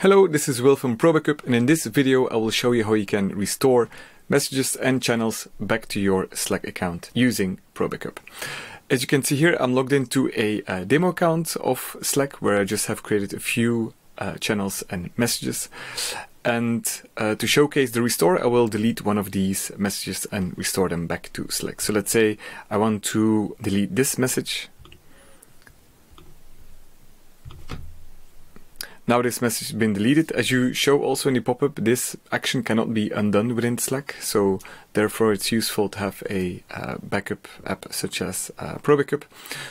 Hello, this is Will from ProBackup, and in this video I will show you how you can restore messages and channels back to your Slack account using ProBackup. As you can see here, I'm logged into a demo account of Slack where I just have created a few channels and messages. And to showcase the restore, I will delete one of these messages and restore them back to Slack. So let's say I want to delete this message. Now this message has been deleted. As you show also in the pop-up, this action cannot be undone within Slack, so therefore it's useful to have a backup app such as ProBackup.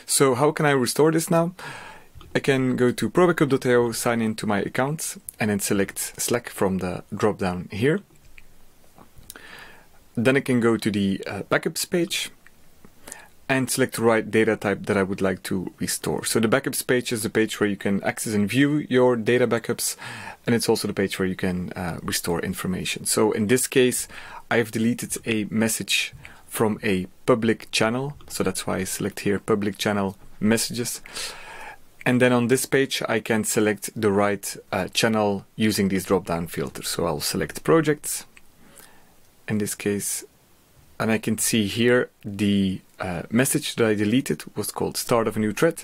So how can I restore this now? I can go to ProBackup.io, sign into my account, and then select Slack from the drop-down here. Then I can go to the backups page and select the right data type that I would like to restore. So the backups page is the page where you can access and view your data backups, and it's also the page where you can restore information. So in this case, I've deleted a message from a public channel. So that's why I select here public channel messages. And then on this page, I can select the right channel using these drop-down filters. So I'll select projects in this case, and I can see here the message that I deleted was called start of a new thread.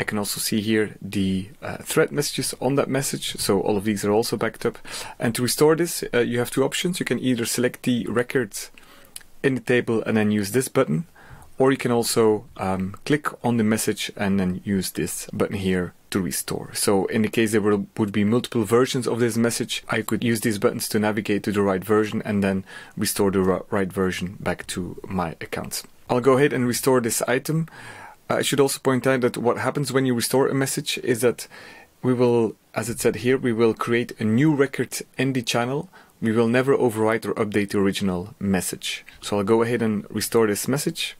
I can also see here the thread messages on that message, so all of these are also backed up. And to restore this, you have two options. You can either select the records in the table and then use this button, or you can also click on the message and then use this button here to restore. So in the case there would be multiple versions of this message, I could use these buttons to navigate to the right version and then restore the right version back to my account. I'll go ahead and restore this item. I should also point out that what happens when you restore a message is that we will, as it said here, we will create a new record in the channel. We will never overwrite or update the original message. So I'll go ahead and restore this message.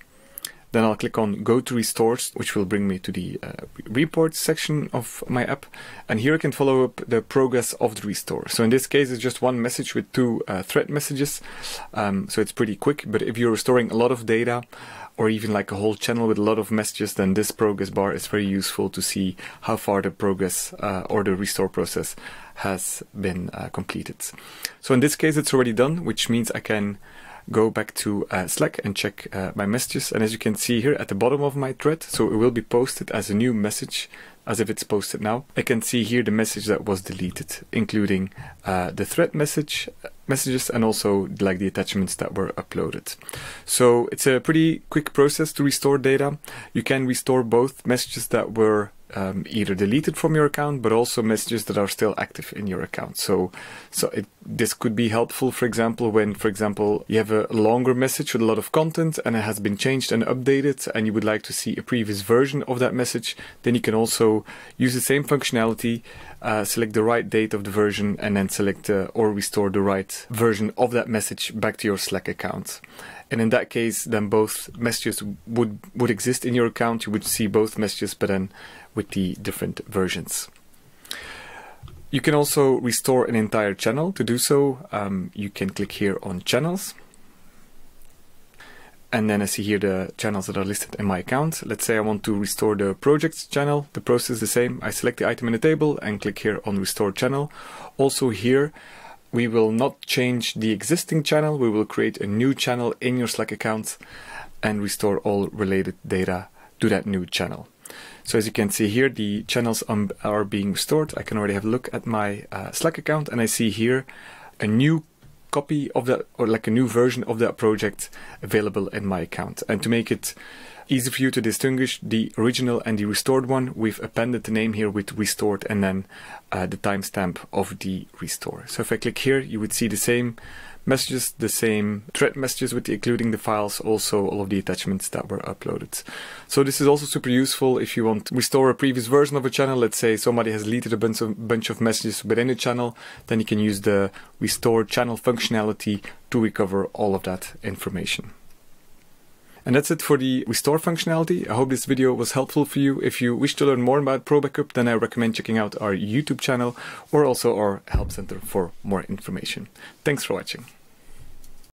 Then I'll click on Go to Restores, which will bring me to the report section of my app. And here I can follow up the progress of the restore. So in this case, it's just one message with two thread messages. So it's pretty quick, but if you're restoring a lot of data or even like a whole channel with a lot of messages, then this progress bar is very useful to see how far the progress or the restore process has been completed. So in this case, it's already done, which means I can go back to Slack and check my messages. And as you can see here at the bottom of my thread, so it will be posted as a new message, as if it's posted now. I can see here the message that was deleted, including the thread messages and also like the attachments that were uploaded. So it's a pretty quick process to restore data. You can restore both messages that were either deleted from your account, but also messages that are still active in your account. So this could be helpful, for example, when, for example, you have a longer message with a lot of content and it has been changed and updated, and you would like to see a previous version of that message. Then you can also use the same functionality, select the right date of the version, and then select or restore the right version of that message back to your Slack account. And in that case, then both messages would exist in your account. You would see both messages, but then with the different versions. You can also restore an entire channel. To do so, you can click here on Channels. And then I see here the channels that are listed in my account. Let's say I want to restore the projects channel. The process is the same. I select the item in the table and click here on Restore Channel. Also here, we will not change the existing channel. We will create a new channel in your Slack account and restore all related data to that new channel. So as you can see here, the channels are being restored. I can already have a look at my Slack account, and I see here a new copy of that, or like a new version of that project available in my account. And to make it easy for you to distinguish the original and the restored one, we've appended the name here with restored and then the timestamp of the restore. So if I click here, you would see the same messages, the same thread messages with including the files, also all of the attachments that were uploaded. So this is also super useful if you want to restore a previous version of a channel. Let's say somebody has deleted a bunch of messages within a channel, then you can use the restore channel functionality to recover all of that information. And that's it for the restore functionality. I hope this video was helpful for you. If you wish to learn more about ProBackup, then I recommend checking out our YouTube channel or also our help center for more information. Thanks for watching.